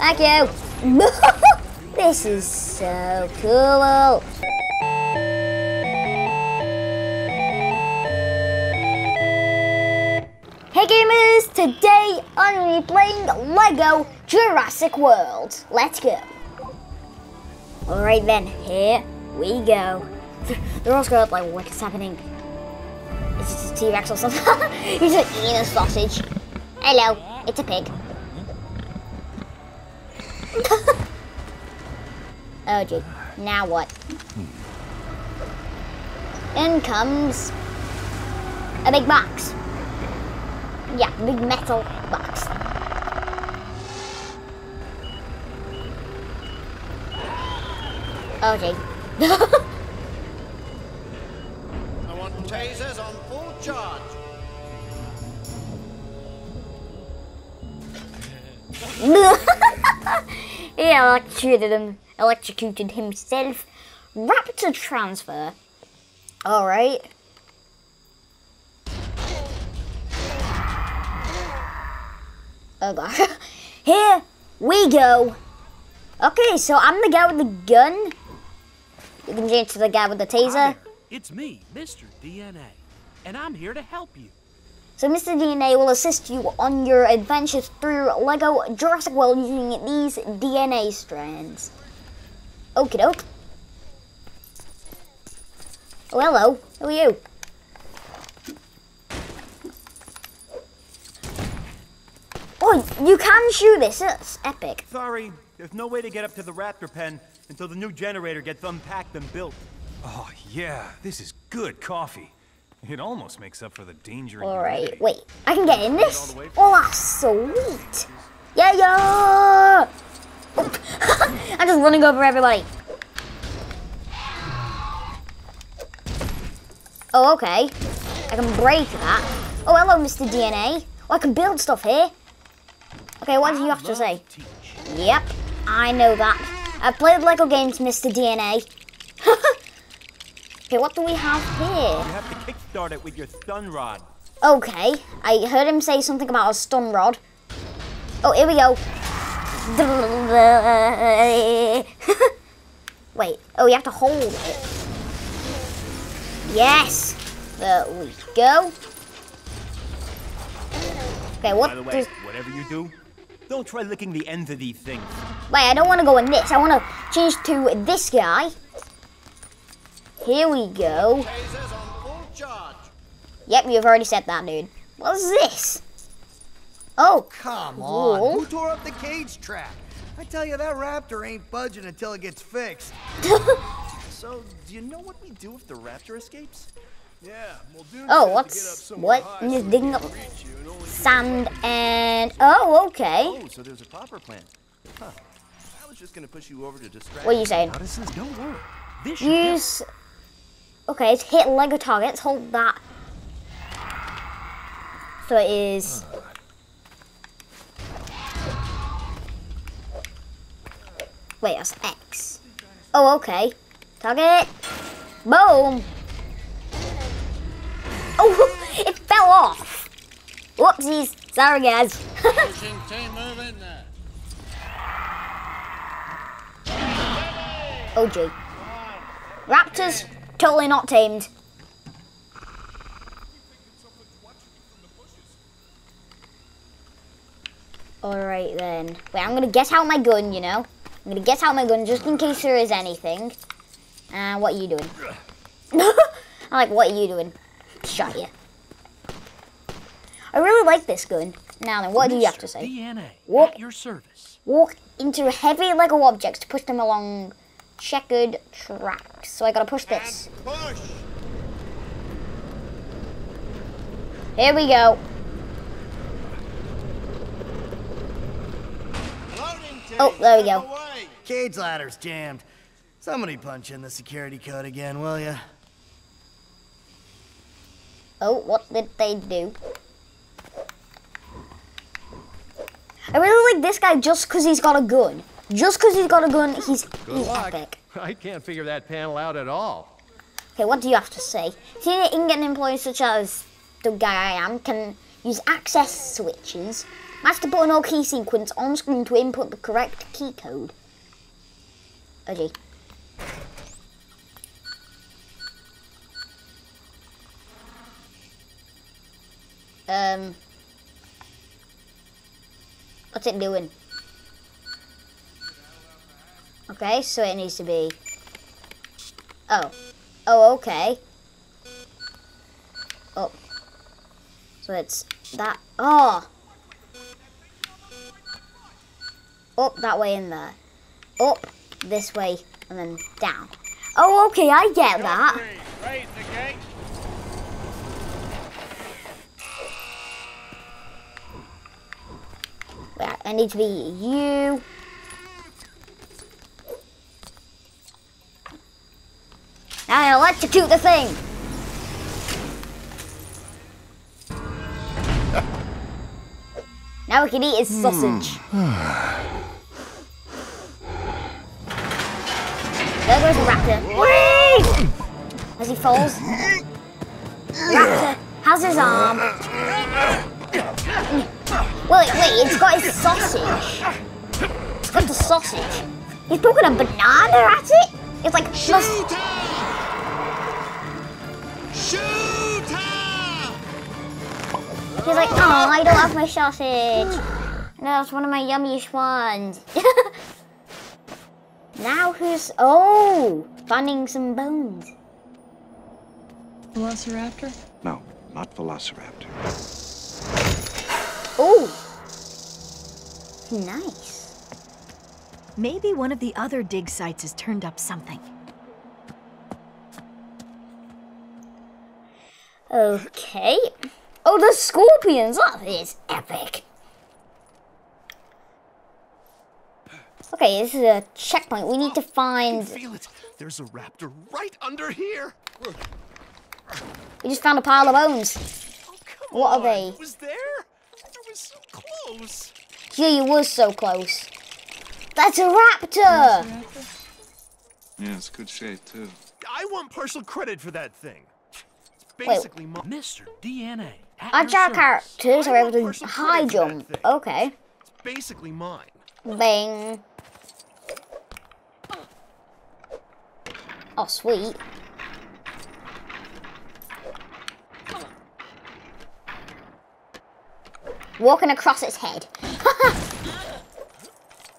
Thank you. This is so cool. Hey gamers, today I'm going to be playing LEGO Jurassic World. Let's go. Alright then, here we go. They're all scared, like, what is happening? Is this a T-Rex or something? He's like eating a sausage. Hello, it's a pig. Oh gee, now what? In comes a big box. Yeah, big metal box. Oh gee. I want tasers on full charge. He electrocuted himself. Raptor transfer. All right. Oh god. Here we go. Okay, so I'm the guy with the gun. You can change to the guy with the taser. It's me, Mr. DNA, and I'm here to help you. So Mr. DNA will assist you on your adventures through LEGO Jurassic World using these DNA strands. Okie doke. Oh, hello. Who are you? Oh, you can shoot this. It's epic. Sorry, there's no way to get up to the raptor pen until the new generator gets unpacked and built. Oh, yeah, this is good coffee. It almost makes up for the danger. All right, wait, I can get in this? Oh, that's sweet. Yeah, yeah. I'm just running over everybody. Oh, okay. I can break that. Oh, hello, Mr. DNA. Oh, I can build stuff here. Okay, what do you have to say? Yep, I know that. I've played LEGO games, Mr. DNA. Okay, what do we have here? You have to kickstart it with your stun rod. Okay, I heard him say something about a stun rod. Oh, here we go. Wait, oh, you have to hold it. Yes, there we go. Okay, what? By the way, whatever you do, don't try licking the ends of these things. Wait, I don't want to go in this. I want to change to this guy. Here we go. Yep, you've already said that, dude. What is this? Oh, come on. Who tore up the cage trap? I tell you, that raptor ain't budging until it gets fixed. So, do you know what we do if the raptor escapes? Yeah, Muldoon. Oh, what's what? I'm just digging up sand and oh, okay. Oh, so there's a proper plan. Huh. I was just gonna push you over to distract. What are you saying? Don't worry. Use. Okay, it's hit LEGO targets. Hold that. So it is. Wait, that's X. Oh, okay. Target. Boom. Oh, it fell off. Whoopsies. Sorry, guys. Oh, gee. Raptors, totally not tamed. Alright then. Wait, I'm going to get out my gun, you know. I'm going to get out my gun just in case there is anything. And what are you doing? I'm like, what are you doing? Shot you. I really like this gun. Now then, what do you have to say? DNA, at your service. Walk into heavy LEGO objects to push them along checkered tracks. So I gotta push this. Push. Here we go. Oh, there we go. Cage ladder's jammed. Somebody punch in the security code again, will ya? Oh, what did they do? I really like this guy just because he's got a gun. Just because he's got a gun, he's epic. I can't figure that panel out at all. Okay, what do you have to say? Senior in-game employees such as the guy I am can use access switches Master button or key sequence on screen to input the correct key code. Okay. What's it doing? Okay, so it needs to be... Oh. Oh, okay. Oh. So it's that... Oh! Up that way in there. Up, this way, and then down. Oh, okay, I get that. Right, I need to be you. Now electrocute the thing. Now we can eat his sausage. There goes the raptor. Whee! As he falls. Raptor has his arm. Wait, it's got his sausage. It's got the sausage. He's poking a banana at it? It's like... Shoot her! Shoot her! He's like, oh, I don't have my sausage. No, it's one of my yummiest ones. Now who's... Oh! Finding some bones. Velociraptor? No, not Velociraptor. Oh! Nice. Maybe one of the other dig sites has turned up something. Okay. Oh, the scorpions! That is epic! Okay, this is a checkpoint. We need to find... I can feel it. There's a raptor right under here. We just found a pile of bones. Oh, come what on. Are they? It was there? It was so close. Yeah, you were so close. That's a raptor. Yeah, it's good shape, too. I want partial credit for that thing. It's basically my... Mr. DNA. Agile characters are able to high jump. Okay. It's basically mine. Bang. Oh, sweet. Walking across its head.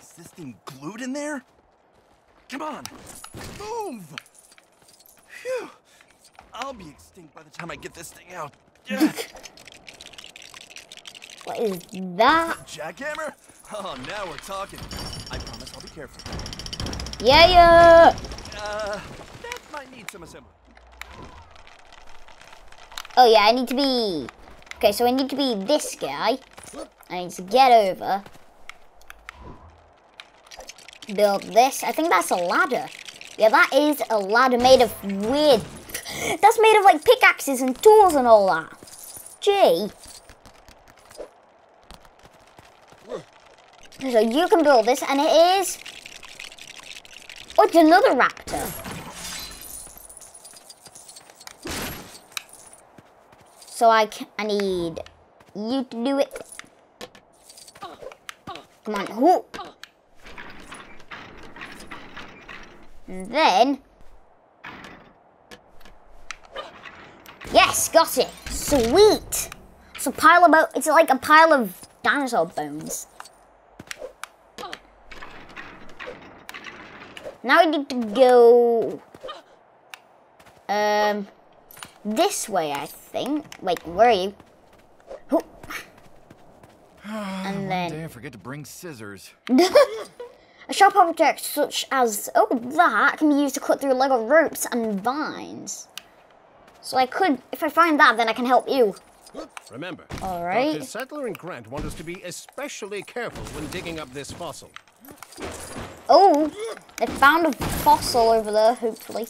Is this thing glued in there? Come on, move! Phew. I'll be extinct by the time I get this thing out. Yeah. What is that? Jackhammer? Oh, now we're talking. I promise I'll be careful. Yeah. That might need some assembly. Oh yeah, I need to be... Okay, so I need to be this guy. I need to get over. Build this. I think that's a ladder. Yeah, that is a ladder made of weird... That's made of like pickaxes and tools and all that. Gee. So you can build this, and it is... Oh, it's another raptor. So I need you to do it. Come on. Ooh. And then... Yes, got it. Sweet. It's a pile of... It's like a pile of dinosaur bones. Now we need to go this way, I think. Wait, where are you? Oh. And then... One day I forget to bring scissors. A sharp object such as... Oh, that can be used to cut through Lego ropes and vines. So I could... If I find that, then I can help you. Remember, all right. Dr. Sattler and Grant want us to be especially careful when digging up this fossil. Oh, they found a fossil over there, hopefully.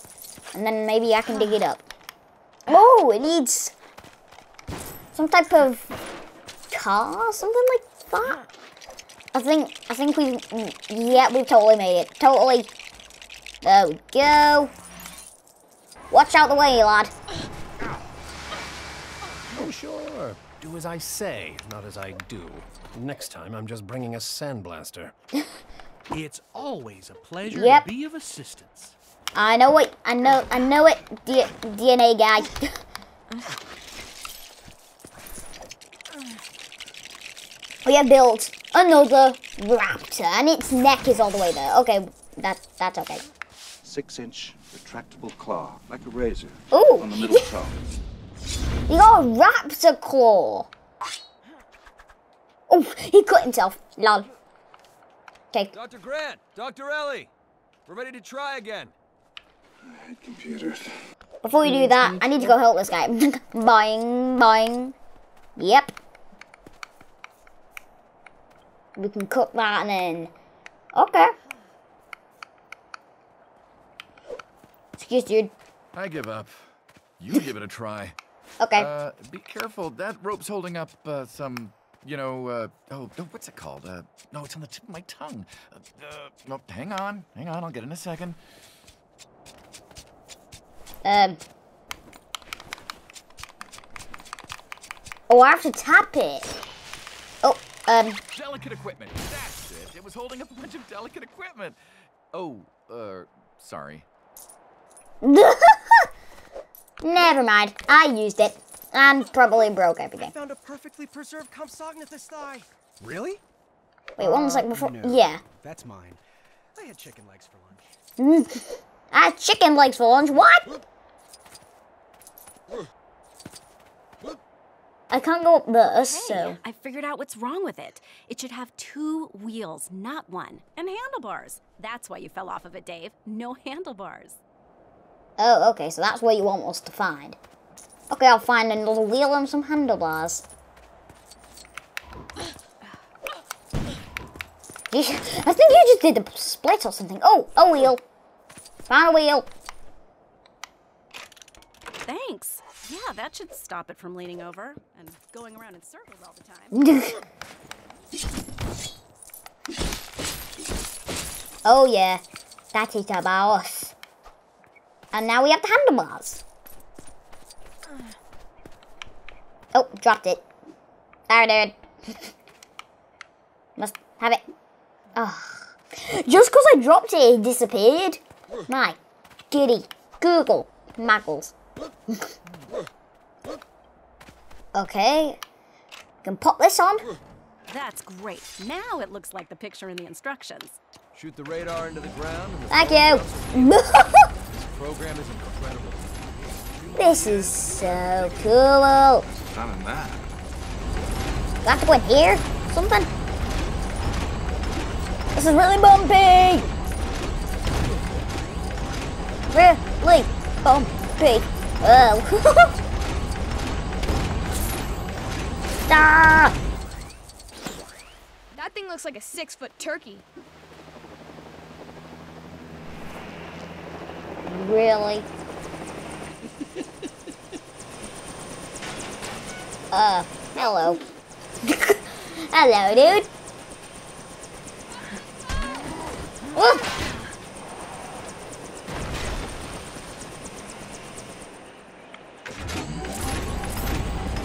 And then maybe I can dig it up. Oh, it needs some type of car, something like that. I think we've, yeah, we've totally made it. Totally. There we go. Watch out the way, lad. Oh, sure. Do as I say, not as I do. Next time, I'm just bringing a sandblaster. It's always a pleasure to be of assistance. I know it. I know it. DNA guy. We have built another raptor, and its neck is all the way there. Okay, that's okay. 6-inch retractable claw, like a razor. Ooh. On the middle toe. You got a raptor claw. Oh, he cut himself. Lol. Okay. Dr. Grant, Dr. Ellie, we're ready to try again. I hate computers. Before you do that, I need to go help this guy. Boing, boing. Yep. We can cook that and then... Okay. Excuse, dude. I give up. You give it a try. Okay. Be careful. That rope's holding up some... You know, what's it called? No, it's on the tip of my tongue. No, hang on, I'll get it in a second. Oh, I have to tap it. Oh, Delicate equipment, that's it. It was holding up a bunch of delicate equipment. Oh, sorry. Never mind, I used it. And probably broke everything. I found a perfectly preserved Compsognathus thigh. Really? Wait, one second before. No. Yeah. That's mine. I had chicken legs for lunch. I had chicken legs for lunch? What? I can't go up there, so. I figured out what's wrong with it. It should have 2 wheels, not one, and handlebars. That's why you fell off of it, Dave. No handlebars. Oh, okay, so that's what you want us to find. Okay, I'll find another wheel and some handlebars. I think you just did the split or something. Oh, a wheel. Found a wheel. Thanks. Yeah, that should stop it from leaning over and going around in circles all the time. Oh, yeah. That is about us. And now we have the handlebars. Oh, dropped it. Sorry, dude. Must have it. Oh. Just because I dropped it, it disappeared. My giddy Google muggles. Okay. Can pop this on. That's great. Now it looks like the picture in the instructions. Shoot the radar into the ground. Thank you. This program is incredible. This is so cool. Do I have to go in here? Something? This is really bumpy! Really bumpy. Oh. Ah. That thing looks like a 6-foot turkey. Really? Hello. Hello, dude. Whoa.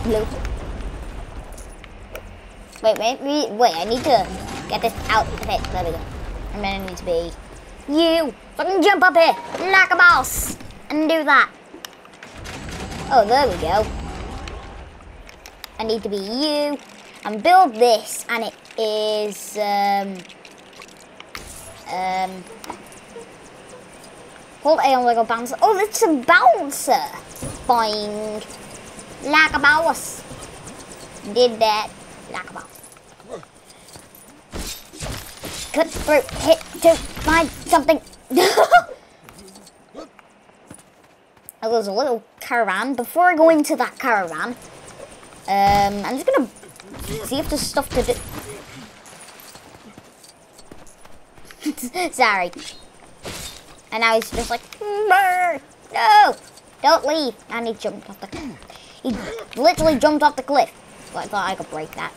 Nope. Wait, I need to get this out of the pit. There we go. And then I need to be you. So I can jump up here like a boss and do that. Oh, there we go. I need to be you and build this, and it is hold A on LEGO bouncer. Oh, it's a bouncer. Boing, like a boss. Did that like a boss. Cut through, hit to find something. Oh, there's a little caravan. Before I go into that caravan, I'm just gonna see if there's stuff to do. Sorry. And now he's just like, no, don't leave. And he jumped off the cliff. He literally jumped off the cliff. Well, I thought I could break that.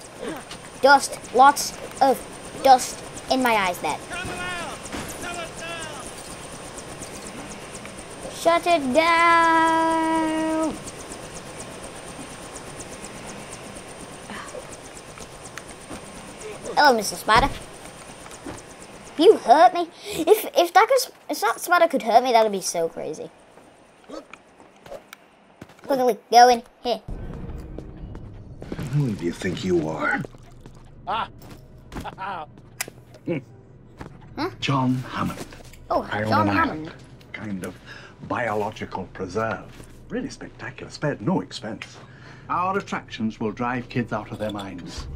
Dust, lots of dust in my eyes there. Shut it down. Hello, Mr. Spider. You hurt me. If that spider could hurt me, that would be so crazy. Quickly, go in here. Who do you think you are? John Hammond. Oh, I John Hammond. Kind of biological preserve. Really spectacular. Spared no expense. Our attractions will drive kids out of their minds.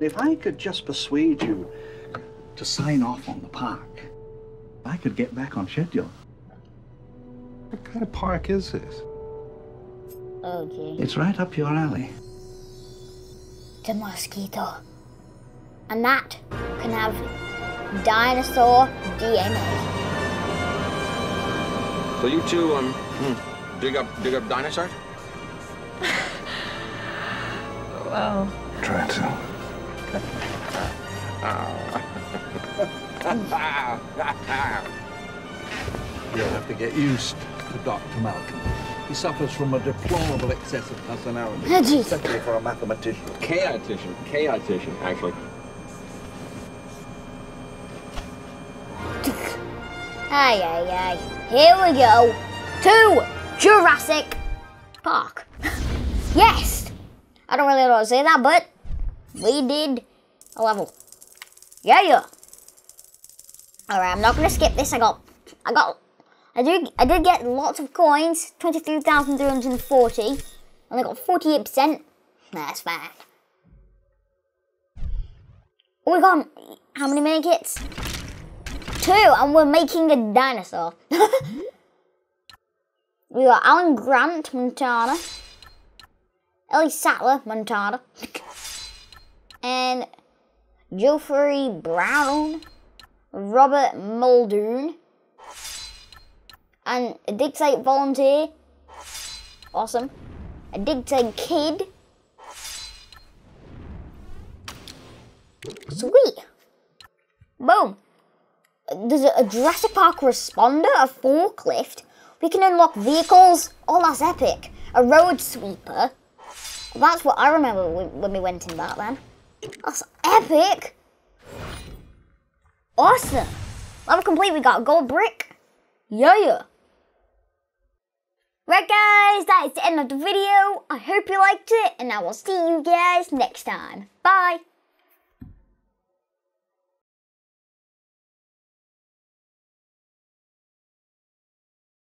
If I could just persuade you to sign off on the park, I could get back on schedule. What kind of park is this? Okay. It's right up your alley. The mosquito. And that can have dinosaur DNA. So you two, dig up dinosaurs? Well... Try to. You'll have to get used to Dr. Malcolm. He suffers from a deplorable excess of personality, especially for a mathematician. Chaotician, actually. Aye, aye, aye. Here we go to Jurassic Park. Yes! I don't really know how to say that, but we did a level. Yeah. Alright, I'm not gonna skip this. I did get lots of coins, 23,340, and I got 48%. That's fine. We got how many minutes? 2, and we're making a dinosaur. We got Alan Grant, Montana. Ellie Sattler, Montana. And Geoffrey Brown, Robert Muldoon, and a dig site volunteer, awesome, a dig site kid, sweet, boom. There's a Jurassic Park responder, a forklift, we can unlock vehicles, oh that's epic, a road sweeper, that's what I remember when we went in that then. That's epic! Awesome! Level complete, we got a gold brick. Yeah! Right guys, that is the end of the video. I hope you liked it, and I will see you guys next time. Bye!